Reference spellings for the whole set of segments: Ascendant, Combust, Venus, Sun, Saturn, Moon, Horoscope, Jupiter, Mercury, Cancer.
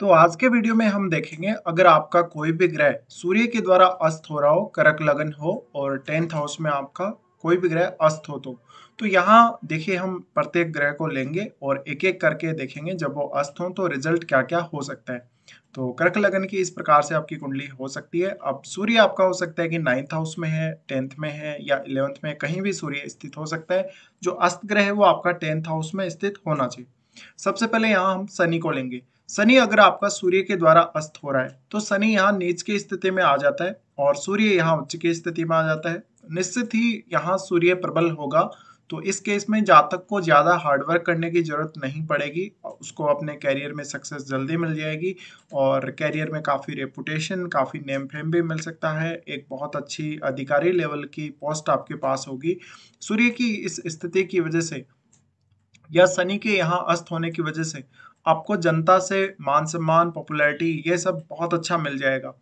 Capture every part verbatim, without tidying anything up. तो आज के वीडियो में हम देखेंगे अगर आपका कोई भी ग्रह सूर्य के द्वारा अस्त हो रहा हो, कर्क लगन हो और टेंथ हाउस में आपका कोई भी ग्रह अस्त हो तो तो यहाँ देखिए हम प्रत्येक ग्रह को लेंगे और एक एक करके देखेंगे जब वो अस्त हो तो रिजल्ट क्या क्या हो सकता है। तो कर्क लगन की इस प्रकार से आपकी कुंडली हो सकती है। अब सूर्य आपका हो सकता है कि नाइन्थ हाउस में है, टेंथ में है या इलेवंथ में, कहीं भी सूर्य स्थित हो सकता है। जो अस्त ग्रह है वो आपका टेंथ हाउस में स्थित होना चाहिए। सबसे पहले यहाँ हम शनि को लेंगे। शनि अगर आपका सूर्य के द्वारा अस्त हो रहा है तो शनि यहाँ नीच की स्थिति में आ जाता है और सूर्य यहाँ उच्च की स्थिति में आ जाता है। निश्चित ही यहाँ सूर्य प्रबल होगा तो इस केस में जातक को ज़्यादा हार्डवर्क करने की जरूरत नहीं पड़ेगी, उसको अपने कैरियर में सक्सेस जल्दी मिल जाएगी और कैरियर में काफ़ी रेपुटेशन, काफ़ी नेम फेम भी मिल सकता है। एक बहुत अच्छी अधिकारी लेवल की पोस्ट आपके पास होगी। सूर्य की इस स्थिति की वजह से या शनि के यहाँ अस्त होने की वजह से आपको जनता से मान सम्मान, पॉपुलैरिटी ये सब बहुत अच्छा मिल जाएगा।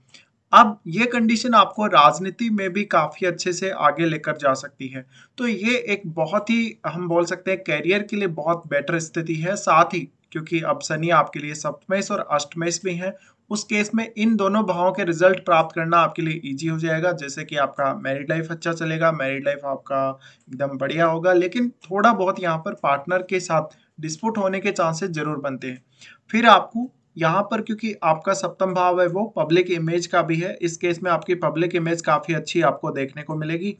अब ये कंडीशन आपको राजनीति में भी काफ़ी अच्छे से आगे लेकर जा सकती है। तो ये एक बहुत ही हम बोल सकते हैं कैरियर के लिए बहुत बेटर स्थिति है। साथ ही क्योंकि अब शनि आपके लिए सप्तमेश और अष्टमेश भी हैं, उस केस में इन दोनों भावों के रिजल्ट प्राप्त करना आपके लिए इजी हो जाएगा। जैसे कि आपका मैरिड लाइफ अच्छा चलेगा, मैरिड लाइफ आपका एकदम बढ़िया होगा, लेकिन थोड़ा बहुत यहाँ पर पार्टनर के साथ डिस्प्यूट होने के चांसेस जरूर बनते हैं। फिर आपको यहाँ पर क्योंकि आपका सप्तम भाव है वो पब्लिक इमेज का भी है, इस केस में आपकी पब्लिक इमेज काफ़ी अच्छी आपको देखने को मिलेगी।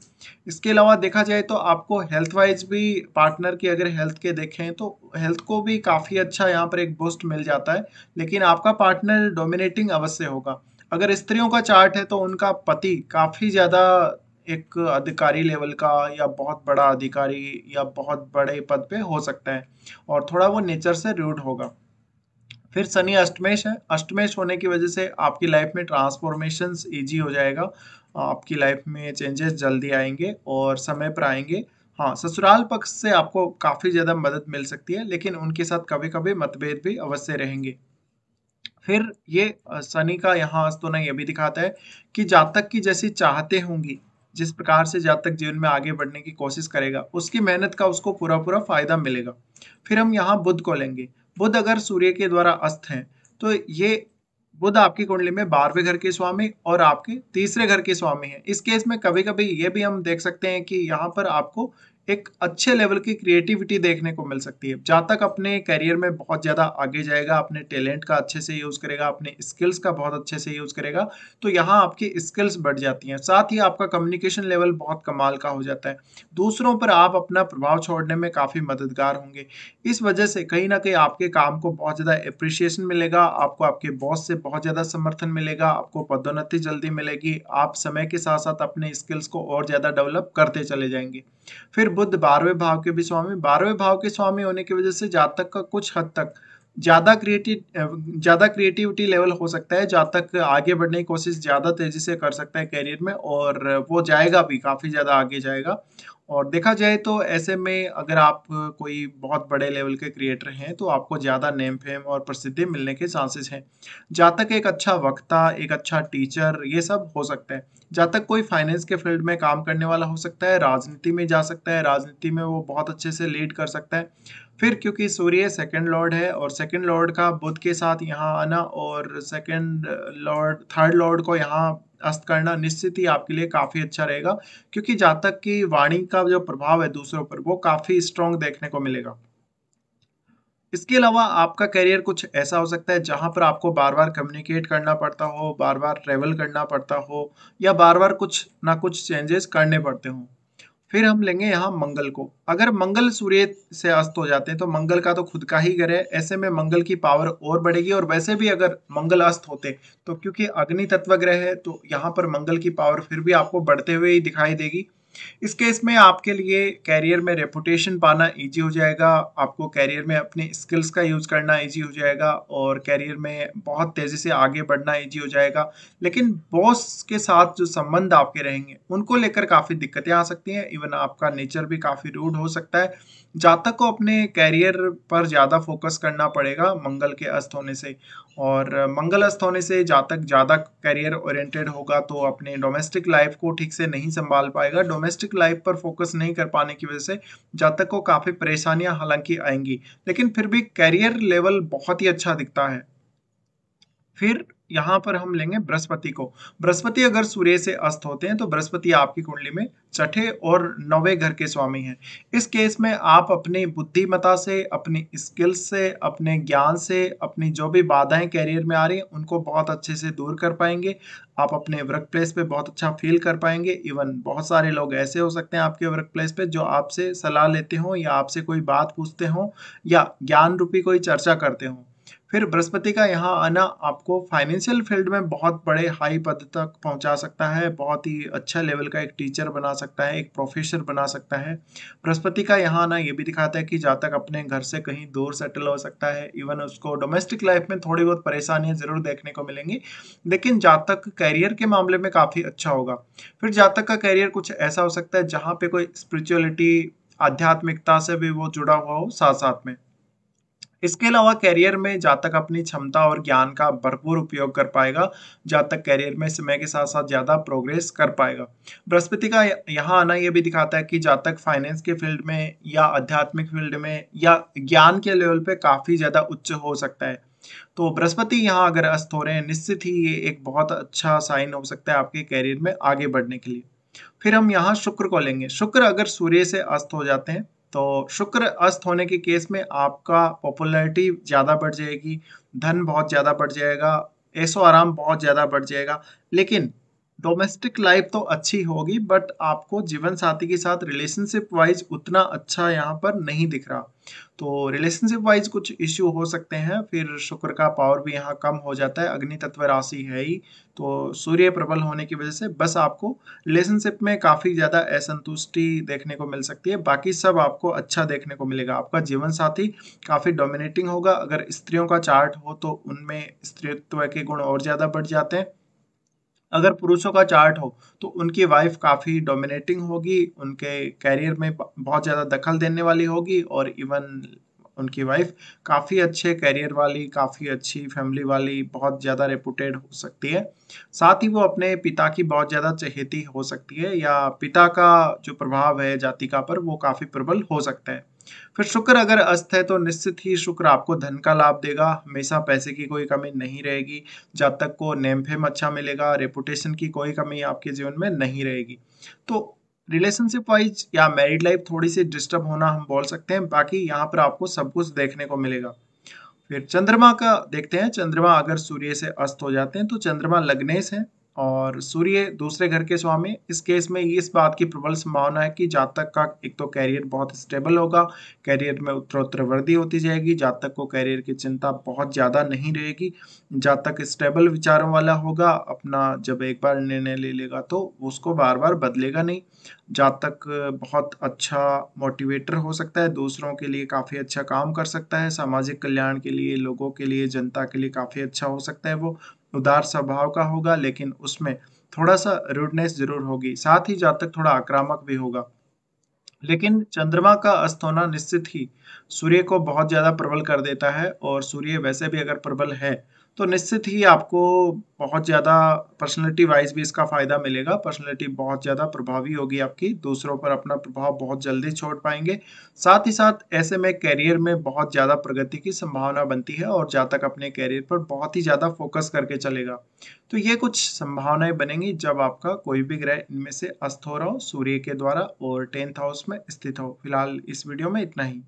इसके अलावा देखा जाए तो आपको हेल्थ वाइज भी पार्टनर की अगर हेल्थ के देखें तो हेल्थ को भी काफ़ी अच्छा यहाँ पर एक बूस्ट मिल जाता है, लेकिन आपका पार्टनर डोमिनेटिंग अवश्य होगा। अगर स्त्रियों का चार्ट है तो उनका पति काफ़ी ज़्यादा एक अधिकारी लेवल का या बहुत बड़ा अधिकारी या बहुत बड़े पद पे हो सकता है और थोड़ा वो नेचर से रूड होगा। फिर शनि अष्टमेश है, अष्टमेश होने की वजह से आपकी लाइफ में ट्रांसफॉर्मेशंस इजी हो जाएगा, आपकी लाइफ में चेंजेस जल्दी आएंगे और समय पर आएंगे। हाँ, ससुराल पक्ष से आपको काफ़ी ज़्यादा मदद मिल सकती है, लेकिन उनके साथ कभी कभी मतभेद भी अवश्य रहेंगे। फिर ये शनि का यहाँ अस्त होना यह भी दिखाता है कि जातक की जैसी चाहते होंगी, जिस प्रकार से जातक जीवन में आगे बढ़ने की कोशिश करेगा उसकी मेहनत का उसको पूरा पूरा फायदा मिलेगा। फिर हम यहाँ बुध को लेंगे। बुध अगर सूर्य के द्वारा अस्त हैं तो ये बुध आपकी कुंडली में बारहवें घर के स्वामी और आपके तीसरे घर के स्वामी हैं। इस केस में कभी कभी ये भी हम देख सकते हैं कि यहाँ पर आपको एक अच्छे लेवल की क्रिएटिविटी देखने को मिल सकती है। जातक अपने करियर में बहुत ज़्यादा आगे जाएगा, अपने टैलेंट का अच्छे से यूज़ करेगा, अपने स्किल्स का बहुत अच्छे से यूज़ करेगा तो यहाँ आपकी स्किल्स बढ़ जाती हैं। साथ ही आपका कम्युनिकेशन लेवल बहुत कमाल का हो जाता है, दूसरों पर आप अपना प्रभाव छोड़ने में काफ़ी मददगार होंगे। इस वजह से कहीं ना कहीं आपके काम को बहुत ज़्यादा एप्रिशिएशन मिलेगा, आपको आपके बॉस से बहुत ज़्यादा समर्थन मिलेगा, आपको पदोन्नति जल्दी मिलेगी। आप समय के साथ साथ अपने स्किल्स को और ज़्यादा डेवलप करते चले जाएंगे। फिर बुध बारहवें भाव के भी स्वामी, बारहवें भाव के स्वामी होने की वजह से जातक का कुछ हद तक ज़्यादा क्रिएटिव ज़्यादा क्रिएटिविटी लेवल हो सकता है। जातक आगे बढ़ने की कोशिश ज़्यादा तेज़ी से कर सकता है कैरियर में और वो जाएगा भी, काफ़ी ज़्यादा आगे जाएगा। और देखा जाए तो ऐसे में अगर आप कोई बहुत बड़े लेवल के क्रिएटर हैं तो आपको ज़्यादा नेम फेम और प्रसिद्धि मिलने के चांसेस हैं। जातक एक अच्छा वक्ता, एक अच्छा टीचर ये सब हो सकता है। जातक कोई फाइनेंस के फील्ड में काम करने वाला हो सकता है, राजनीति में जा सकता है, राजनीति में वो बहुत अच्छे से लीड कर सकता है। फिर क्योंकि सूर्य सेकंड लॉर्ड है और सेकंड लॉर्ड का बुध के साथ यहाँ आना और सेकंड लॉर्ड थर्ड लॉर्ड को यहाँ अस्त करना निश्चित ही आपके लिए काफ़ी अच्छा रहेगा, क्योंकि जातक की वाणी का जो प्रभाव है दूसरों पर वो काफ़ी स्ट्रॉन्ग देखने को मिलेगा। इसके अलावा आपका करियर कुछ ऐसा हो सकता है जहाँ पर आपको बार बार कम्युनिकेट करना पड़ता हो, बार बार ट्रेवल करना पड़ता हो या बार बार कुछ ना कुछ चेंजेस करने पड़ते हों। फिर हम लेंगे यहाँ मंगल को। अगर मंगल सूर्य से अस्त हो जाते हैं तो मंगल का तो खुद का ही घर है, ऐसे में मंगल की पावर और बढ़ेगी। और वैसे भी अगर मंगल अस्त होते तो क्योंकि अग्नि तत्व ग्रह है तो यहाँ पर मंगल की पावर फिर भी आपको बढ़ते हुए ही दिखाई देगी। इस केस में आपके लिए कैरियर में रेपुटेशन पाना इजी हो जाएगा, आपको कैरियर में अपने स्किल्स का यूज़ करना इजी हो जाएगा और कैरियर में बहुत तेज़ी से आगे बढ़ना इजी हो जाएगा। लेकिन बॉस के साथ जो संबंध आपके रहेंगे उनको लेकर काफ़ी दिक्कतें आ सकती हैं। इवन आपका नेचर भी काफ़ी रूड हो सकता है। जातक को अपने कैरियर पर ज़्यादा फोकस करना पड़ेगा मंगल के अस्त होने से, और मंगल अस्त होने से जातक ज़्यादा कैरियर ओरिएंटेड होगा तो अपने डोमेस्टिक लाइफ को ठीक से नहीं संभाल पाएगा। डोमेस्टिक लाइफ पर फोकस नहीं कर पाने की वजह से जातक को काफ़ी परेशानियां हालांकि आएंगी, लेकिन फिर भी कैरियर लेवल बहुत ही अच्छा दिखता है। फिर यहाँ पर हम लेंगे बृहस्पति को। बृहस्पति अगर सूर्य से अस्त होते हैं तो बृहस्पति आपकी कुंडली में छठे और नौवे घर के स्वामी हैं। इस केस में आप अपनी बुद्धिमता से, अपनी स्किल्स से, अपने ज्ञान से अपनी जो भी बाधाएं कैरियर में आ रही हैं उनको बहुत अच्छे से दूर कर पाएंगे। आप अपने वर्क प्लेस पे बहुत अच्छा फील कर पाएंगे। इवन बहुत सारे लोग ऐसे हो सकते हैं आपके वर्क प्लेस पे जो आपसे सलाह लेते हों या आपसे कोई बात पूछते हों या ज्ञान रूपी कोई चर्चा करते हों। फिर बृहस्पति का यहाँ आना आपको फाइनेंशियल फील्ड में बहुत बड़े हाई पद तक पहुँचा सकता है, बहुत ही अच्छा लेवल का एक टीचर बना सकता है, एक प्रोफेसर बना सकता है। बृहस्पति का यहाँ आना ये भी दिखाता है कि जातक अपने घर से कहीं दूर सेटल हो सकता है। इवन उसको डोमेस्टिक लाइफ में थोड़ी बहुत परेशानियाँ ज़रूर देखने को मिलेंगी, लेकिन जातक कैरियर के मामले में काफ़ी अच्छा होगा। फिर जातक का कैरियर कुछ ऐसा हो सकता है जहाँ पर कोई स्पिरिचुअलिटी, आध्यात्मिकता से भी वो जुड़ा हुआ हो साथ साथ में। इसके अलावा कैरियर में जातक अपनी क्षमता और ज्ञान का भरपूर उपयोग कर पाएगा। जातक कैरियर में समय के साथ साथ ज़्यादा प्रोग्रेस कर पाएगा। बृहस्पति का यहाँ आना ये भी दिखाता है कि जातक फाइनेंस के फील्ड में या आध्यात्मिक फील्ड में या ज्ञान के लेवल पे काफ़ी ज़्यादा उच्च हो सकता है। तो बृहस्पति यहाँ अगर अस्त हो रहे हैं, निश्चित ही ये एक बहुत अच्छा साइन हो सकता है आपके कैरियर में आगे बढ़ने के लिए। फिर हम यहाँ शुक्र को लेंगे। शुक्र अगर सूर्य से अस्त हो जाते हैं तो शुक्र अस्त होने के केस में आपका पॉपुलैरिटी ज़्यादा बढ़ जाएगी, धन बहुत ज़्यादा बढ़ जाएगा, ऐशो आराम बहुत ज़्यादा बढ़ जाएगा। लेकिन डोमेस्टिक लाइफ तो अच्छी होगी, बट आपको जीवन साथी के साथ रिलेशनशिप वाइज उतना अच्छा यहाँ पर नहीं दिख रहा, तो रिलेशनशिप वाइज कुछ इश्यू हो सकते हैं। फिर शुक्र का पावर भी यहाँ कम हो जाता है, अग्नि तत्व राशि है ही, तो सूर्य प्रबल होने की वजह से बस आपको रिलेशनशिप में काफ़ी ज़्यादा असंतुष्टि देखने को मिल सकती है। बाकी सब आपको अच्छा देखने को मिलेगा। आपका जीवन साथी काफ़ी डोमिनेटिंग होगा। अगर स्त्रियों का चार्ट हो तो उनमें स्त्रीत्व के गुण और ज़्यादा बढ़ जाते हैं। अगर पुरुषों का चार्ट हो तो उनकी वाइफ काफ़ी डोमिनेटिंग होगी, उनके कैरियर में बहुत ज़्यादा दखल देने वाली होगी, और इवन उनकी वाइफ काफ़ी अच्छे कैरियर वाली, काफ़ी अच्छी फैमिली वाली, बहुत ज़्यादा रेपुटेड हो सकती है। साथ ही वो अपने पिता की बहुत ज़्यादा चहेती हो सकती है, या पिता का जो प्रभाव है जातिका पर वो काफ़ी प्रबल हो सकता है। फिर शुक्र अगर अस्त है तो निश्चित ही शुक्र आपको धन का लाभ देगा। हमेशा पैसे की कोई कमी नहीं रहेगी। जातक को नेम फेम अच्छा मिलेगा, रेपुटेशन की कोई कमी आपके जीवन में नहीं रहेगी। तो रिलेशनशिप वाइज या मैरिड लाइफ थोड़ी सी डिस्टर्ब होना हम बोल सकते हैं, बाकी यहाँ पर आपको सब कुछ देखने को मिलेगा। फिर चंद्रमा का देखते हैं। चंद्रमा अगर सूर्य से अस्त हो जाते हैं तो चंद्रमा लग्नेश है और सूर्य दूसरे घर के स्वामी। इस केस में इस बात की प्रबल संभावना है कि जातक का एक तो कैरियर बहुत स्टेबल होगा, कैरियर में उत्तरोत्तर वृद्धि होती जाएगी, जातक को कैरियर की चिंता बहुत ज़्यादा नहीं रहेगी, जातक स्टेबल विचारों वाला होगा, अपना जब एक बार निर्णय ले लेगा तो उसको बार बार बदलेगा नहीं। जातक बहुत अच्छा मोटिवेटर हो सकता है, दूसरों के लिए काफ़ी अच्छा काम कर सकता है, सामाजिक कल्याण के लिए, लोगों के लिए, जनता के लिए काफ़ी अच्छा हो सकता है। वो उदार स्वभाव का होगा, लेकिन उसमें थोड़ा सा रूडनेस जरूर होगी। साथ ही जातक थोड़ा आक्रामक भी होगा। लेकिन चंद्रमा का अस्त होना निश्चित ही सूर्य को बहुत ज़्यादा प्रबल कर देता है, और सूर्य वैसे भी अगर प्रबल है तो निश्चित ही आपको बहुत ज़्यादा पर्सनैलिटी वाइज भी इसका फ़ायदा मिलेगा। पर्सनैलिटी बहुत ज़्यादा प्रभावी होगी आपकी, दूसरों पर अपना प्रभाव बहुत जल्दी छोड़ पाएंगे। साथ ही साथ ऐसे में कैरियर में बहुत ज़्यादा प्रगति की संभावना बनती है, और जातक अपने कैरियर पर बहुत ही ज़्यादा फोकस करके चलेगा। तो ये कुछ संभावनाएं बनेंगी जब आपका कोई भी ग्रह इनमें से अस्त हो रहा हो, सूर्य के द्वारा और टेंथ हाउस में स्थित हो। फिलहाल इस वीडियो में इतना ही।